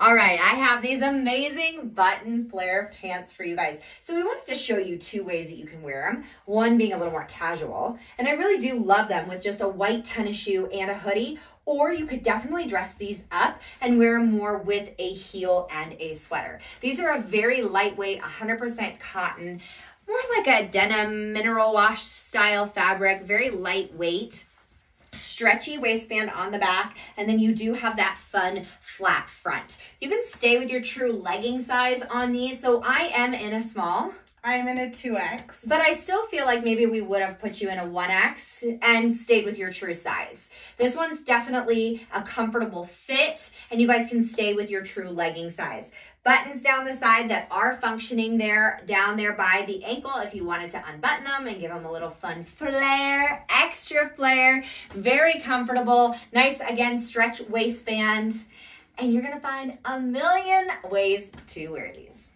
All right, I have these amazing button flare pants for you guys. So we wanted to show you two ways that you can wear them, one being a little more casual, and I really do love them with just a white tennis shoe and a hoodie, or you could definitely dress these up and wear them more with a heel and a sweater. These are a very lightweight, 100% cotton, more like a denim mineral wash style fabric, very lightweight. Stretchy waistband on the back, and then you do have that fun flat front. You can stay with your true legging size on these. So I am in a small. I'm in a 2X. But I still feel like maybe we would have put you in a 1X and stayed with your true size. This one's definitely a comfortable fit, and you guys can stay with your true legging size. Buttons down the side that are functioning there, down there by the ankle if you wanted to unbutton them and give them a little fun flare, extra flare. Very comfortable, nice, again, stretch waistband. And you're gonna find a million ways to wear these.